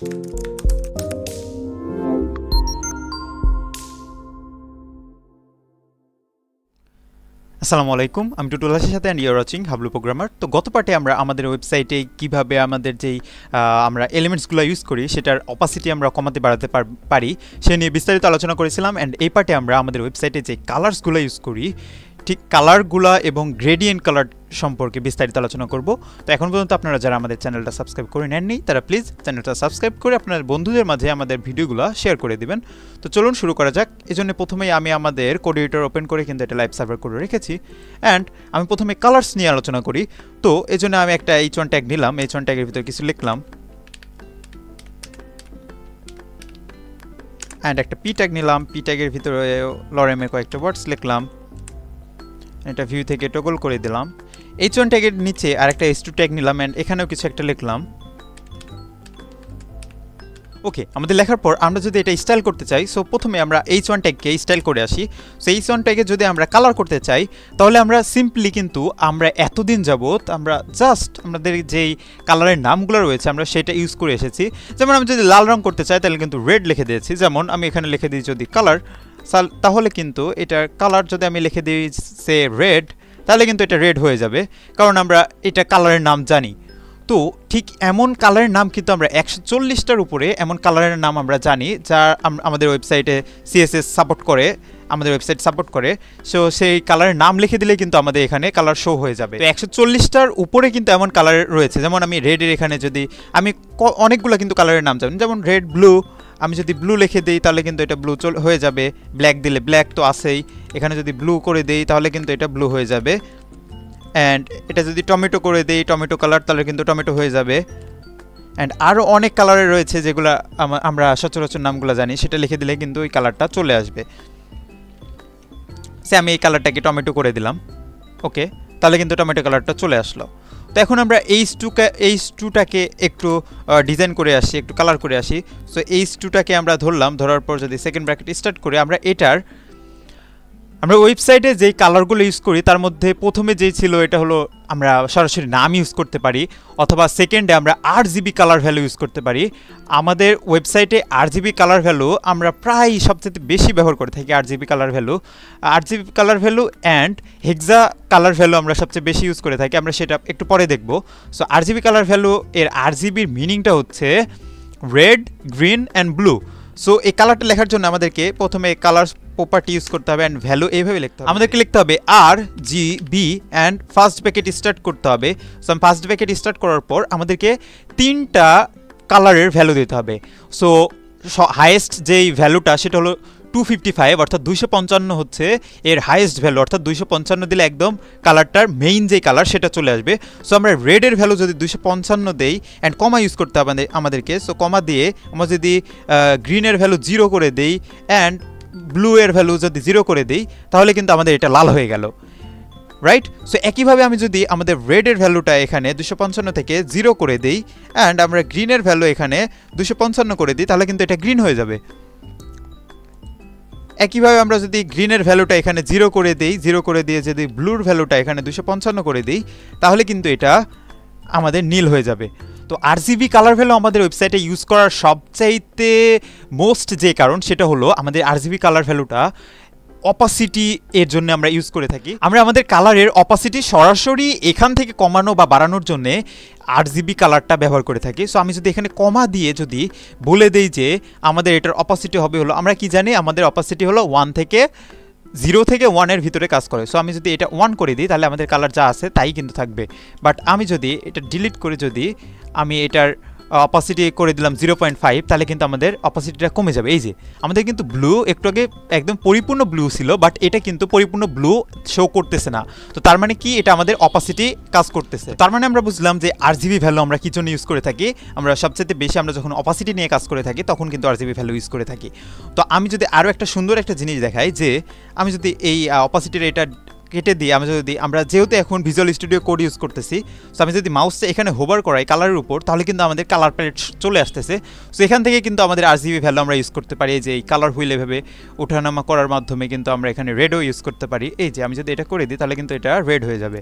আসসালামু আলাইকুম, আমি টুটুল হাসির সাথে and you're watching Hablu programmer. তো গত পার্টে আমরা আমাদের ওয়েবসাইটে কীভাবে আমাদের যেই আমরা এলিমেন্টসগুলো ইউজ করি সেটার অপাসিটি আমরা কমাতে বাড়াতে পারি সে নিয়ে বিস্তারিত আলোচনা করেছিলাম। অ্যান্ড এই পার্টে আমরা আমাদের ওয়েবসাইটে যে কালার্সগুলো ইউজ করি ঠিক কালারগুলা এবং গ্রেডিয়েন্ট কালার সম্পর্কে বিস্তারিত আলোচনা করব। তো এখন পর্যন্ত আপনারা যারা আমাদের চ্যানেলটা সাবস্ক্রাইব করে নেননি তারা প্লিজ চ্যানেলটা সাবস্ক্রাইব করে আপনার বন্ধুদের মাঝে আমাদের ভিডিওগুলো শেয়ার করে দেবেন। তো চলুন শুরু করা যাক। এই জন্য প্রথমেই আমি আমাদের কোড এডিটর ওপেন করে কিন্তু এটা লাইভ সার্ভার করে রেখেছি। অ্যান্ড আমি প্রথমে কালার্স নিয়ে আলোচনা করি। তো এই জন্য আমি একটা H1 ট্যাগ নিলাম, H1 ট্যাগের ভিতরে কিছু লিখলাম অ্যান্ড একটা P ট্যাগ নিলাম, P ট্যাগের ভিতরে লরেমের কয়েকটা ওয়ার্ডস লিখলাম, এটা ভিউ থেকে টগল করে দিলাম। H1 ট্যাগের নিচে আরেকটা H2 ট্যাগ নিলাম অ্যান্ড এখানেও কিছু একটা লিখলাম। ওকে, আমাদের লেখার পর আমরা যদি এটা স্টাইল করতে চাই, সো প্রথমে আমরা H1 ট্যাগকে স্টাইল করে আসি। সো H1 ট্যাগে যদি আমরা কালার করতে চাই তাহলে আমরা সিম্পলি কিন্তু আমরা এতদিন যাবত আমরা জাস্ট আমাদের যেই কালারের নামগুলো রয়েছে আমরা সেটা ইউজ করে এসেছি। যেমন আমি যদি লাল রং করতে চাই তাহলে কিন্তু রেড লিখে দিয়েছি। যেমন আমি এখানে লিখে দিই যদি কালার, তাহলে কিন্তু এটার কালার যদি আমি লিখে দিই সে রেড, তাহলে কিন্তু এটা রেড হয়ে যাবে কারণ আমরা এটা কালারের নাম জানি। তো ঠিক এমন কালারের নাম কিন্তু আমরা 140টার উপরে এমন কালারের নাম আমরা জানি যা আমাদের ওয়েবসাইটে CSS সাপোর্ট করে, আমাদের ওয়েবসাইট সাপোর্ট করে। সো সেই কালারের নাম লিখে দিলে কিন্তু আমাদের এখানে কালার শো হয়ে যাবে। তো 140টার উপরে কিন্তু এমন কালার রয়েছে। যেমন আমি রেডের এখানে যদি আমি অনেকগুলো কিন্তু কালারের নাম জানি, যেমন রেড, ব্লু। আমি যদি ব্লু লিখে দিই তাহলে কিন্তু এটা ব্লু হয়ে যাবে। ব্ল্যাক দিলে ব্ল্যাক তো আসেই, এখানে যদি ব্লু করে দিই তাহলে কিন্তু এটা ব্লু হয়ে যাবে। অ্যান্ড এটা যদি টমেটো করে দিই, টমেটো কালার, তাহলে কিন্তু টমেটো হয়ে যাবে। অ্যান্ড আরও অনেক কালারের রয়েছে যেগুলো আমরা সচরাচর নামগুলো জানি, সেটা লিখে দিলে কিন্তু ওই কালারটা চলে আসবে। সে আমি এই কালারটাকে টমেটো করে দিলাম, ওকে, তাহলে কিন্তু টমেটো কালারটা চলে আসলো। তো এখন আমরা H2টাকে একটু ডিজাইন করে আসি, একটু কালার করে আসি। সো H2টাকে আমরা ধরলাম, ধরার পর যদি সেকেন্ড ব্র্যাকেট স্টার্ট করে আমরা এটার আমরা ওয়েবসাইটে যেই কালারগুলো ইউজ করি তার মধ্যে প্রথমে যেই ছিল এটা হলো আমরা সরাসরি নাম ইউজ করতে পারি, অথবা সেকেন্ডে আমরা RGB কালার ভ্যালু ইউজ করতে পারি। আমাদের ওয়েবসাইটে RGB কালার ভ্যালু আমরা প্রায় সবচেয়ে বেশি ব্যবহার করে থাকি। RGB colour value and hexa colour value আমরা সবচেয়ে বেশি ইউজ করে থাকি, আমরা সেটা একটু পরে দেখব। সো RGB কালার ভ্যালু এর RGBর মিনিংটা হচ্ছে red, green and blue. So এই কালারটা লেখার জন্য আমাদেরকে প্রথমে কালারস প্রপার্টি ইউজ করতে হবে অ্যান্ড ভ্যালু এইভাবে লিখতে হবে। আমাদেরকে লিখতে হবে RGB and first bracket start করতে হবে। সো আমি ফার্স্ট ব্র্যাকেট স্টার্ট করার পর আমাদেরকে তিনটা কালারের ভ্যালু দিতে হবে। সো হাইয়েস্ট যেই ভ্যালুটা সেটা হলো 255, অর্থাৎ 255 হচ্ছে এর হাইয়েস্ট ভ্যালু, অর্থাৎ 255 দিলে একদম কালারটার মেইন যেই কালার সেটা চলে আসবে। সো আমরা রেডের ভ্যালু যদি 255 দেই অ্যান্ড কমা ইউজ করতে হবে আমাদেরকে। সো কমা দিয়ে আমরা যদি গ্রিনের ভ্যালু 0 করে দেই অ্যান্ড ব্লু এর ভ্যালু যদি 0 করে দিই তাহলে কিন্তু আমাদের এটা লাল হয়ে গেল, রাইট। সো একইভাবে আমি যদি আমাদের রেডের ভ্যালুটা এখানে 255 থেকে 0 করে দিই অ্যান্ড আমরা গ্রিনের ভ্যালু এখানে 255 করে দিই তাহলে কিন্তু এটা গ্রিন হয়ে যাবে। একইভাবে আমরা যদি গ্রিনের ভ্যালুটা এখানে 0 করে দিই, 0 করে দিয়ে যদি ব্লুর ভ্যালুটা এখানে 255 করে দিই তাহলে কিন্তু এটা আমাদের নীল হয়ে যাবে। তো RGB কালার ভ্যালু আমাদের ওয়েবসাইটে ইউজ করার সবচাইতে মোস্ট যে কারণ সেটা হলো আমাদের RGB কালার ভ্যালুটা অপাসিটি এর জন্য আমরা ইউজ করে থাকি। আমরা আমাদের কালারের অপাসিটি সরাসরি এখান থেকে কমানো বা বাড়ানোর জন্যে RGB কালারটা ব্যবহার করে থাকি। সো আমি যদি এখানে কমা দিয়ে যদি বলে দেই যে আমাদের এটার অপাসিটি হবে হলো, আমরা কি জানি আমাদের অপাসিটি হলো 0 থেকে 1 এর ভিতরে কাজ করে। সো আমি যদি এটা 1 করে দিই তাহলে আমাদের কালার যা আছে তাই কিন্তু থাকবে। বাট আমি যদি এটা ডিলিট করে যদি আমি এটার অপাসিটি করে দিলাম 0.5 তাহলে কিন্তু আমাদের অপাসিটিটা কমে যাবে। এই যে আমাদের কিন্তু ব্লু একটু আগে একদম পরিপূর্ণ ব্লু ছিল, বাট এটা কিন্তু পরিপূর্ণ ব্লু শো করতেছে না। তো তার মানে কি, এটা আমাদের অপাসিটি কাজ করতেছে। তার মানে আমরা বুঝলাম যে RGB ভ্যালু আমরা কি জন্য ইউজ করে থাকি। আমরা সবচেয়ে বেশি আমরা যখন অপাসিটি নিয়ে কাজ করে থাকি তখন কিন্তু RGB ভ্যালু ইউজ করে থাকি। তো আমি যদি আরও একটা সুন্দর একটা জিনিস দেখাই, যে আমি যদি এই অপাসিটির এটা কেটে দিই, আমরা যেহেতু এখন ভিজুয়াল স্টুডিও কোড ইউজ করতেছি, সো আমি যদি মাউসটা এখানে হোভার করাই কালারের উপর তাহলে কিন্তু আমাদের কালার প্যালেট চলে আসতেছে। সো এখান থেকে কিন্তু আমাদের RGB ভ্যালু আমরা ইউজ করতে পারি। এই যে এই কালার হুইল এভাবে ওঠানামা করার মাধ্যমে কিন্তু আমরা এখানে রেডও ইউজ করতে পারি। এই যে আমি যদি এটা করে দিই তাহলে কিন্তু এটা রেড হয়ে যাবে,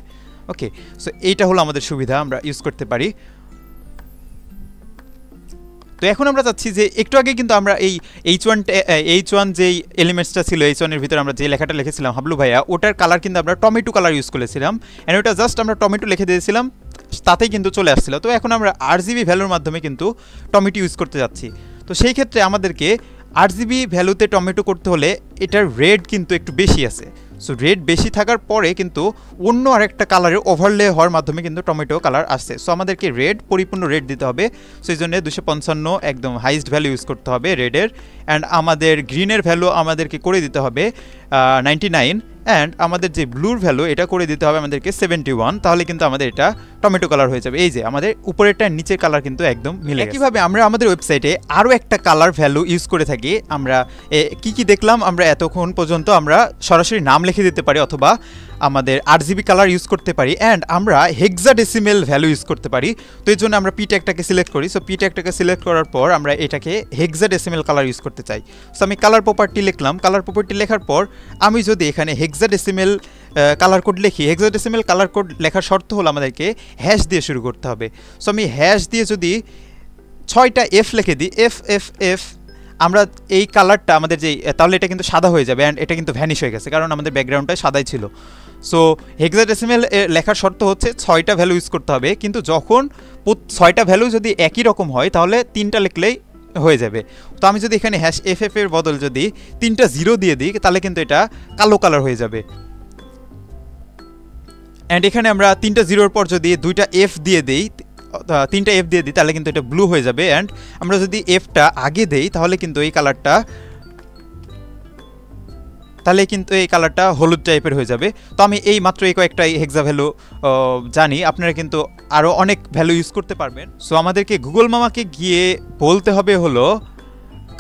ওকে। সো এইটা হলো আমাদের সুবিধা, আমরা ইউজ করতে পারি। তো এখন আমরা চাচ্ছি যে একটু আগে কিন্তু আমরা এই এইচ ওয়ান যেই এলিমেন্টসটা ছিল H1 এর ভিতরে আমরা যে লেখাটা লিখেছিলাম হাবলু ভাইয়া, ওটার কালার কিন্তু আমরা টমেটো কালার ইউজ করেছিলাম, এন্ড ওটা জাস্ট আমরা টমেটো লিখে দিয়েছিলাম, তাতেই কিন্তু চলে আসছিল। তো এখন আমরা RGB ভ্যালুর মাধ্যমে কিন্তু টমেটো ইউজ করতে যাচ্ছি। তো সেই ক্ষেত্রে আমাদেরকে RGB ভ্যালুতে টমেটো করতে হলে এটার রেড কিন্তু একটু বেশি আছে, সো রেড বেশি থাকার পরে কিন্তু অন্য আরেকটা কালারের ওভারলে হওয়ার মাধ্যমে কিন্তু টমেটো কালার আসছে। সো আমাদেরকে রেড পরিপূর্ণ রেড দিতে হবে, সেই জন্য 255 একদম হাইয়েস্ট ভ্যালু ইউজ করতে হবে রেডের, অ্যান্ড আমাদের গ্রিনের ভ্যালু আমাদেরকে করে দিতে হবে 99, অ্যান্ড আমাদের যে ব্লুর ভ্যালু এটা করে দিতে হবে আমাদেরকে 71, তাহলে কিন্তু আমাদের এটা টমেটো কালার হয়ে যাবে। এই যে আমাদের উপরেরটা নিচের কালার কিন্তু একদম মিলে গেছে। কিভাবে আমরা আমাদের ওয়েবসাইটে আরও একটা কালার ভ্যালু ইউজ করে থাকি, আমরা কি দেখলাম, আমরা এতক্ষণ পর্যন্ত আমরা সরাসরি নাম লিখে দিতে পারি অথবা আমাদের RGB কালার ইউজ করতে পারি, অ্যান্ড আমরা হেক্সাডেসিমেল ভ্যালু ইউজ করতে পারি। তো এই জন্য আমরা P ট্যাগটাকে সিলেক্ট করি। সো P ট্যাগটাকে সিলেক্ট করার পর আমরা এটাকে হেক্সাডেসিমেল কালার ইউজ করতে চাই। সো আমি কালার প্রপার্টি লিখলাম, কালার প্রপার্টি লেখার পর আমি যদি এখানে হেক্সাডেসিমেল কালার কোড লিখি, হেক্সাডেসিমেল কালার কোড লেখার শর্ত হলো আমাদেরকে হ্যাশ দিয়ে শুরু করতে হবে। সো আমি হ্যাশ দিয়ে যদি 6টা F লিখে দিই, F আমরা এই কালারটা আমাদের যে, তাহলে এটা কিন্তু সাদা হয়ে যাবে, অ্যান্ড এটা কিন্তু ভ্যানিশ হয়ে গেছে কারণ আমাদের ব্যাকগ্রাউন্ডটাই সাদাই ছিল। সো হেক্সাডেসিমেল লেখার শর্ত হচ্ছে 6টা ভ্যালু ইউজ করতে হবে, কিন্তু যখন 6টা ভ্যালু যদি একই রকম হয় তাহলে 3টা লিখলেই হয়ে যাবে। তো আমি যদি এখানে হ্যাশ FF এর বদল যদি 3টা 0 দিয়ে দিই তাহলে কিন্তু এটা কালো কালার হয়ে যাবে, অ্যান্ড এখানে আমরা 3টা 0-র পর যদি 2টা F দিয়ে দিই, 3টা F দিয়ে দিই তাহলে কিন্তু এটা ব্লু হয়ে যাবে, অ্যান্ড আমরা যদি Fটা আগে দেই তাহলে কিন্তু এই কালারটা হলুদ টাইপের হয়ে যাবে। তো আমি এই মাত্র এই কয়েকটাই হেক্সা ভ্যালু জানি, আপনারা কিন্তু আরও অনেক ভ্যালু ইউজ করতে পারবেন। সো আমাদেরকে গুগল মামাকে গিয়ে বলতে হবে হলো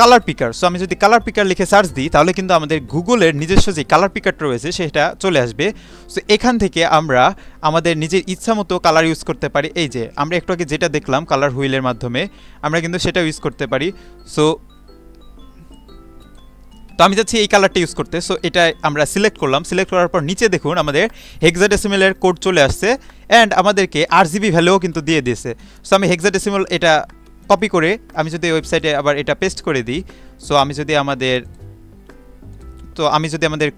কালার পিকার। সো আমি যদি কালার পিকার লিখে সার্চ দিই তাহলে কিন্তু আমাদের গুগলের নিজস্ব যে কালার পিকারটা রয়েছে সেটা চলে আসবে। সো এখান থেকে আমরা আমাদের নিজের ইচ্ছা মতো কালার ইউজ করতে পারি। এই যে আমরা একটু আগে যেটা দেখলাম কালার হুইলের মাধ্যমে আমরা কিন্তু সেটা ইউজ করতে পারি। সো আমি যাচ্ছি এই কালারটা ইউজ করতে। সো এটা আমরা সিলেক্ট করলাম, সিলেক্ট করার পর নিচে দেখুন আমাদের হেক্সাডেসিমেলের কোড চলে আসছে, অ্যান্ড আমাদেরকে RGB ভ্যালুও কিন্তু দিয়ে দিয়েছে। সো আমি হেক্সাডেসিমেল এটা কপি করে আমি যদি ওয়েবসাইটে আবার এটা পেস্ট করে দিই, সো আমি যদি আমাদের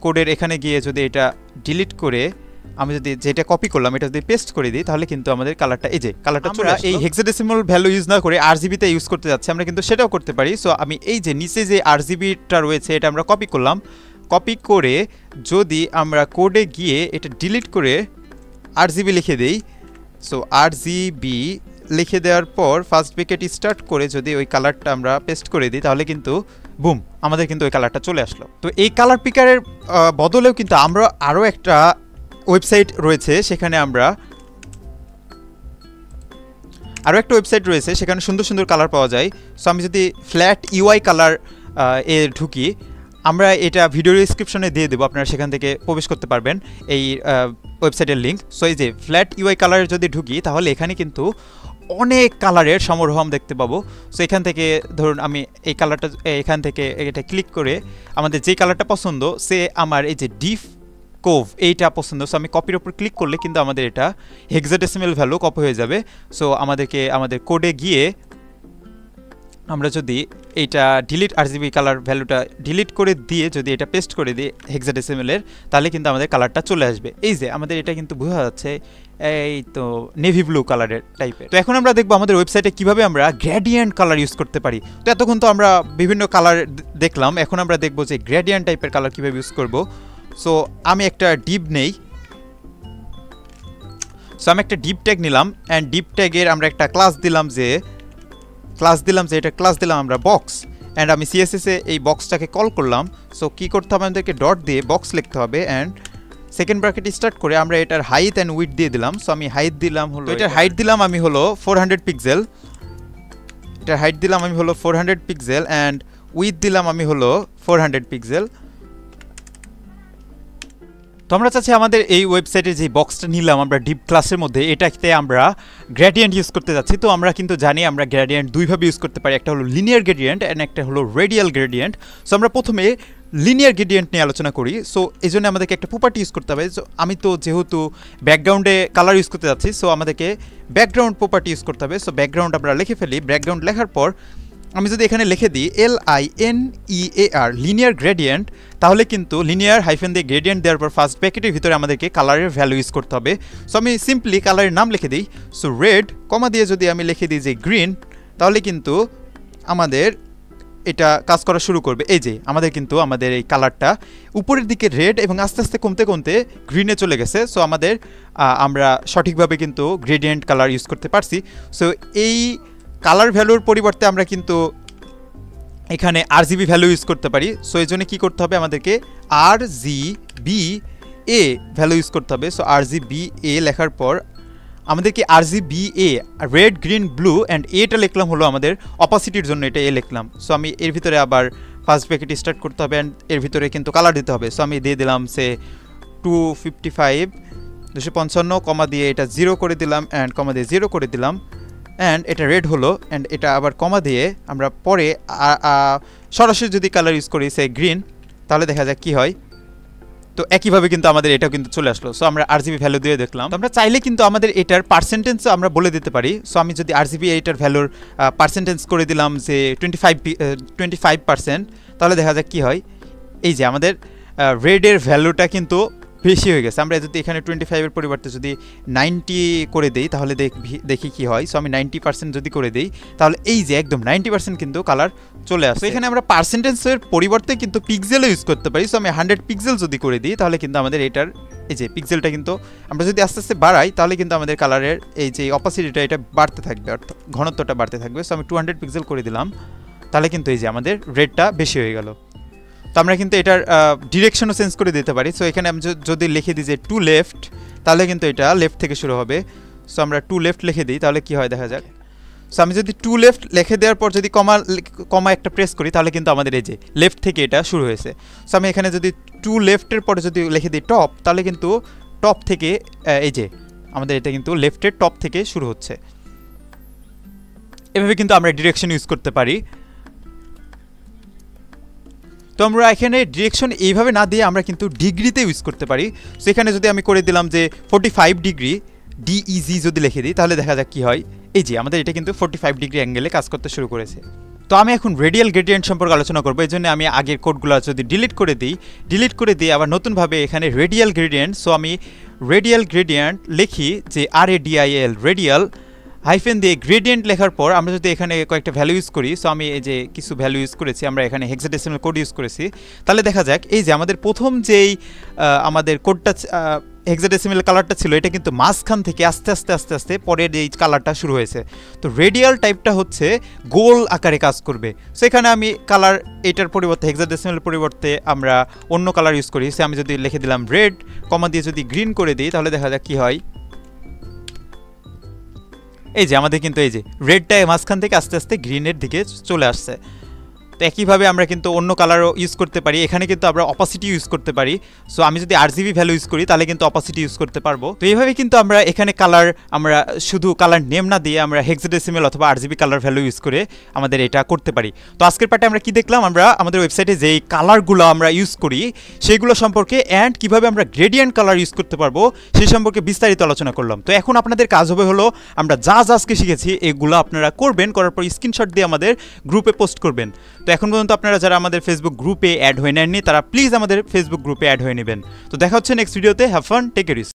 কোডের এখানে গিয়ে যদি এটা ডিলিট করে আমি যদি যেটা কপি করলাম এটা যদি পেস্ট করে দিই তাহলে কিন্তু আমাদের কালারটা, এই যে কালারটা চলে আসলো। এই হেক্সাডেসিমাল ভ্যালু ইউজ না করে RGB তে ইউজ করতে যাচ্ছে আমরা কিন্তু সেটাও করতে পারি। সো আমি এই যে নিচে যে RGBটা রয়েছে এটা আমরা কপি করলাম, কপি করে যদি আমরা কোডে গিয়ে এটা ডিলিট করে RGB লিখে দেই, সো RGB লিখে দেওয়ার পর ফার্স্ট ব্র্যাকেট স্টার্ট করে যদি ওই কালারটা আমরা পেস্ট করে দিই তাহলে কিন্তু বুম, আমাদের কিন্তু ওই কালারটা চলে আসলো। তো এই কালার পিকারের বদলেও কিন্তু আমরা আরও একটা ওয়েবসাইট রয়েছে সেখানে সুন্দর সুন্দর কালার পাওয়া যায়। সো আমি যদি ফ্ল্যাট UI কালার এ ঢুকি, আমরা এটা ভিডিও ডিসক্রিপশনে দিয়ে দেবো, আপনারা সেখান থেকে প্রবেশ করতে পারবেন এই ওয়েবসাইটের লিঙ্ক। সো এই যে ফ্ল্যাট UI কালার যদি ঢুকি তাহলে এখানে কিন্তু অনেক কালারের সমারোহ দেখতে পাবো। সো এখান থেকে ধরুন আমি এই কালারটা এখান থেকে এটা ক্লিক করে আমাদের যে কালারটা পছন্দ, সে আমার এই যে ডিপ কোভ এইটা পছন্দ, সো আমি কপির ওপর ক্লিক করলে কিন্তু আমাদের এটা হেক্সাডেসিমেল ভ্যালু কপি হয়ে যাবে। সো আমাদেরকে আমাদের কোডে গিয়ে আমরা যদি এইটা ডিলিট RGB কালার ভ্যালুটা ডিলিট করে দিয়ে যদি এটা পেস্ট করে দিই হেক্সাডেসিমেলের, তাহলে কিন্তু আমাদের কালারটা চলে আসবে। এই যে আমাদের এটা কিন্তু বোঝা যাচ্ছে এই তো নেভি ব্লু কালারের টাইপের। তো এখন আমরা দেখবো আমাদের ওয়েবসাইটে কিভাবে আমরা গ্রেডিয়েন্ট কালার ইউজ করতে পারি। তো এতক্ষণ তো আমরা বিভিন্ন কালার দেখলাম, এখন আমরা দেখবো যে গ্রেডিয়েন্ট টাইপের কালার কীভাবে ইউজ করবো। সো আমি একটা ডিপ নেই, সো আমি একটা ডিপ ট্যাগ নিলাম, অ্যান্ড ডিপ ট্যাগের আমরা একটা ক্লাস দিলাম যে এটা ক্লাস দিলাম আমরা বক্স, অ্যান্ড আমি CSS এ এই বক্সটাকে কল করলাম। সো কী করতে হবে, আমাদেরকে ডট দিয়ে বক্স লিখতে হবে, অ্যান্ড সেকেন্ড ব্র্যাকেট স্টার্ট করে আমরা এটার হাইট অ্যান্ড উইথ দিয়ে দিলাম। সো আমি হাইট দিলাম হলো, এটার হাইট দিলাম আমি হলো 400 পিক্সেল, এটার হাইট দিলাম আমি হলো 400 পিক্সেল, অ্যান্ড উইথ দিলাম আমি হলো 400 পিক্সেল। তো আমরা চাচ্ছি আমাদের এই ওয়েবসাইটে যে বক্সটা নিলাম আমরা ডিপ ক্লাসের মধ্যে, এটাতে আমরা গ্রেডিয়েন্ট ইউজ করতে যাচ্ছি। তো আমরা কিন্তু জানি আমরা গ্রেডিয়েন্ট দুইভাবে ইউজ করতে পারি, একটা হলো লিনিয়ার গ্রেডিয়েন্ট অ্যান্ড একটা হলো রেডিয়াল গ্রেডিয়েন্ট। সো আমরা প্রথমে লিনিয়ার গ্রেডিয়েন্ট নিয়ে আলোচনা করি। সো এই জন্য আমাদেরকে একটা প্রপার্টি ইউজ করতে হবে। সো আমি তো যেহেতু ব্যাকগ্রাউন্ডে কালার ইউজ করতে যাচ্ছি, সো আমাদেরকে ব্যাকগ্রাউন্ড প্রপার্টি ইউজ করতে হবে। সো ব্যাকগ্রাউন্ড আমরা লিখে ফেলি, ব্যাকগ্রাউন্ড লেখার পর আমি যদি এখানে লিখে দিই LINEAR লিনিয়ার গ্রেডিয়েন্ট, তাহলে কিন্তু লিনিয়ার হাইফেন দিয়ে গ্রেডিয়েন্ট দেওয়ার পর ফার্স্ট ব্র্যাকেটের ভিতরে আমাদেরকে কালারের ভ্যালু ইউজ করতে হবে। সো আমি সিম্পলি কালারের নাম লিখে দিই, সো রেড কমা দিয়ে যদি আমি লিখে দিই যে গ্রিন, তাহলে কিন্তু আমাদের এটা কাজ করা শুরু করবে। এই যে আমাদের কিন্তু আমাদের এই কালারটা উপরের দিকে রেড এবং আস্তে আস্তে কমতে কমতে গ্রিনে চলে গেছে। সো আমাদের আমরা সঠিকভাবে কিন্তু গ্রেডিয়েন্ট কালার ইউজ করতে পারছি। সো এই কালার ভ্যালুর পরিবর্তে আমরা কিন্তু এখানে RGB ভ্যালু ইউজ করতে পারি। সো এই জন্য কী করতে হবে, আমাদেরকে RGBA ভ্যালু ইউজ করতে হবে। সো RGBA লেখার পর আমাদেরকে RGBA red green blue and এটা লিখলাম, হলো আমাদের অপাসিটির জন্য এটা এ লিখলাম। সো আমি এর ভিতরে আবার ফার্স্ট ব্র্যাকেট স্টার্ট করতে হবে অ্যান্ড এর ভিতরে কিন্তু কালার দিতে হবে। সো আমি দিয়ে দিলাম সে 255 কমা দিয়ে এটা 0 করে দিলাম অ্যান্ড কমা দিয়ে 0 করে দিলাম অ্যান্ড এটা রেড হলো অ্যান্ড এটা আবার কমা দিয়ে আমরা পরে সরাসরি যদি কালার ইউজ করি সে গ্রিন, তাহলে দেখা যাক কী হয়। তো একইভাবে কিন্তু আমাদের এটাও কিন্তু চলে আসলো। সো আমরা RGB ভ্যালু দিয়ে দেখলাম। তো আমরা চাইলে কিন্তু আমাদের এটার পার্সেন্টেজও আমরা বলে দিতে পারি। সো আমি যদি RGB এটার ভ্যালুর পার্সেন্টেজ করে দিলাম যে 25%, তাহলে দেখা যাক কী হয়। এই যে আমাদের রেডের ভ্যালুটা কিন্তু বেশি হয়ে গেছে। আমরা যদি এখানে 25-এর পরিবর্তে যদি 90 করে দিই, তাহলে দেখি কি হয়। সো আমি 90% যদি করে দিই, তাহলে এই যে একদম 90% কিন্তু কালার চলে আসে। এখানে আমরা পার্সেন্টেজের পরিবর্তে কিন্তু পিক্সেলও ইউজ করতে পারি। সো আমি 100 পিক্সেল যদি করে দিই, তাহলে কিন্তু আমাদের এটার এই যে পিক্সেলটা কিন্তু আমরা যদি আস্তে আস্তে বাড়াই, তাহলে কিন্তু আমাদের কালারের এই যে অপাসিটিটা এটা বাড়তে থাকবে, অর্থাৎ ঘনত্বটা বাড়তে থাকবে। সো আমি 200 পিক্সেল করে দিলাম, তাহলে কিন্তু এই যে আমাদের রেডটা বেশি হয়ে গেল। তো আমরা কিন্তু এটার ডিরেকশনও চেঞ্জ করে দিতে পারি। সো এখানে আমি যদি লিখে দিই যে টু লেফট, তাহলে কিন্তু এটা লেফট থেকে শুরু হবে। সো আমরা টু লেফট লিখে দিই, তাহলে কি হয় দেখা যাক। সো আমি যদি টু লেফট লিখে দেওয়ার পর যদি কমা একটা প্রেস করি, তাহলে কিন্তু আমাদের এই যে লেফট থেকে এটা শুরু হয়েছে। সো আমি এখানে যদি টু লেফটের পরে যদি লিখে দিই টপ, তাহলে কিন্তু টপ থেকে এই যে আমাদের এটা কিন্তু লেফটের টপ থেকে শুরু হচ্ছে। এভাবে কিন্তু আমরা ডিরেকশন ইউজ করতে পারি। তো আমরা এখানে ডিরেকশন এইভাবে না দিয়ে আমরা কিন্তু ডিগ্রিতে ইউজ করতে পারি। সো এখানে যদি আমি করে দিলাম যে 45 ডিগ্রি DEG যদি লিখে দিই, তাহলে দেখা যাক কী হয়। এই যে আমাদের এটা কিন্তু 45 ডিগ্রি অ্যাঙ্গেলে কাজ করতে শুরু করেছে। তো আমি এখন রেডিয়াল গ্রেডিয়েন্ট সম্পর্কে আলোচনা করবো। এই জন্য আমি আগের কোডগুলো যদি ডিলিট করে দিই আবার নতুনভাবে এখানে রেডিয়াল গ্রেডিয়েন্ট। সো আমি রেডিয়াল গ্রেডিয়েন্ট লিখি যে RADIAL রেডিয়াল হাইফেন দিয়ে গ্রেডিয়েন্ট লেখার পর আমরা যদি এখানে কয়েকটা ভ্যালু ইউজ করি। সো আমি এই যে কিছু ভ্যালু ইউজ করেছি, আমরা এখানে হেক্সাডেসিমাল কোড ইউজ করেছি, তাহলে দেখা যাক। এই যে আমাদের প্রথম যেই আমাদের কোডটা হেক্সাডেসিমাল কালারটা ছিল, এটা কিন্তু মাঝখান থেকে আস্তে আস্তে আস্তে আস্তে পরের এই কালারটা শুরু হয়েছে। তো রেডিয়াল টাইপটা হচ্ছে গোল আকারে কাজ করবে। সেখানে আমি কালার এটার পরিবর্তে হেক্সাডেসিমালের পরিবর্তে আমরা অন্য কালার ইউজ করি। সে আমি যদি লিখে দিলাম রেড কমা দিয়ে যদি গ্রিন করে দিই, তাহলে দেখা যাক কী হয়। এই যে আমাদের কিন্তু এই যে রেডটা মাঝখান থেকে আস্তে আস্তে গ্রিনের দিকে চলে আসছে। তো একইভাবে আমরা কিন্তু অন্য কালারও ইউজ করতে পারি। এখানে কিন্তু আমরা অপাসিটি ইউজ করতে পারি। সো আমি যদি RGB ভ্যালু ইউজ করি, তাহলে কিন্তু অপাসিটি ইউজ করতে পারবো। তো এইভাবে কিন্তু আমরা এখানে কালার, আমরা শুধু কালার নেম না দিয়ে আমরা হেক্সাডেসিমাল অথবা RGB কালার ভ্যালু ইউজ করে আমাদের এটা করতে পারি। তো আজকের পার্টে আমরা কি দেখলাম, আমরা আমাদের ওয়েবসাইটে যেই কালারগুলো আমরা ইউজ করি সেইগুলো সম্পর্কে অ্যান্ড কীভাবে আমরা গ্রেডিয়েন্ট কালার ইউজ করতে পারবো সেই সম্পর্কে বিস্তারিত আলোচনা করলাম। তো এখন আপনাদের কাজ হবে হলো আমরা যা আজকে শিখেছি এগুলো আপনারা করবেন, করার পর স্ক্রিনশট দিয়ে আমাদের গ্রুপে পোস্ট করবেন। তো এখন পর্যন্ত আপনারা যারা আমাদের ফেসবুক গ্রুপে অ্যাড হয়ে নেননি, তারা প্লিজ আমাদের ফেসবুক গ্রুপে অ্যাড হয়ে নেবেন। তো দেখা হচ্ছে নেক্সট ভিডিওতে। Have fun, take care.